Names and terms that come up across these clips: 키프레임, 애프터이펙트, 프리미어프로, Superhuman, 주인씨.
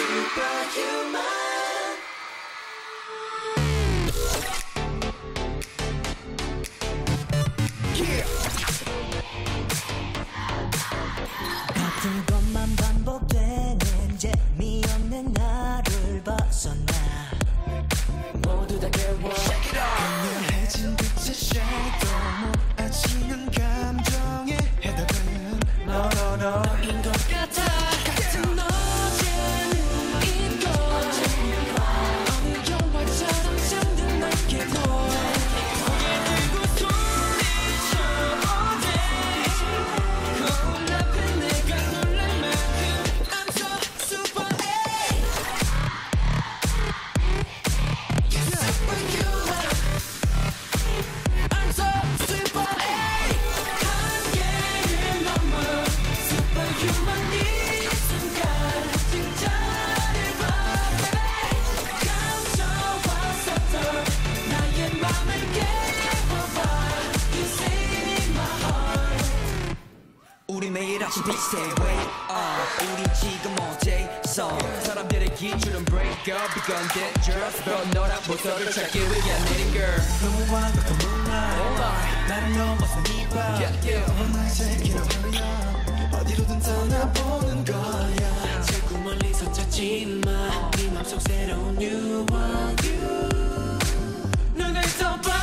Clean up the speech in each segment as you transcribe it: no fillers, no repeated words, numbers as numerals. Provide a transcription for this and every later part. Superhuman. 같은 것만 반복되는 재미없는 나를 벗어나 모두 다 깨워 해진 빛의 shadow 아치는 감정에 해답은 no no 너인 것 같아. 우리 매일 아침 비슷해 wake up 우리 지금 어제서 사람들의 기준은 break up 이건 dangerous but 너랑 보석을 찾기 위한 needing girl 너무한 것 너무나 oh my 나를 넘어서 네 봐 너만 제게로 흘러 어디로든 떠나보는 거야 자꾸 멀리서 찾지 마 네 맘속 새로운 you want you 눈을 떠봐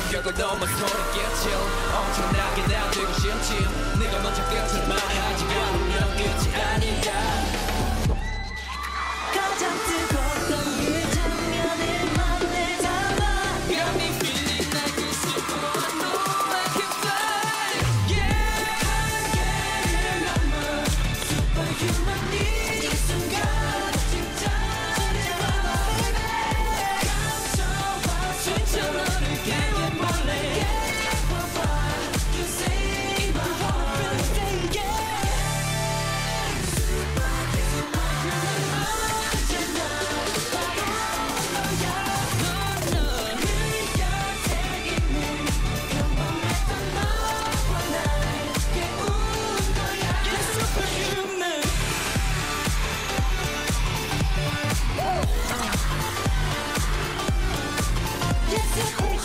충격을 넘어 소리 깨칠 엄청나게 날뛰고 싶지 네가 먼저 끝을 말하지 않으면 끝이 아니다 가장 뜨거웠던 그 장면을 맘에 담아 Got me feeling like a superhuman No I can fly Yeah 한계를 넘어 Superhuman 이 순간 Yes,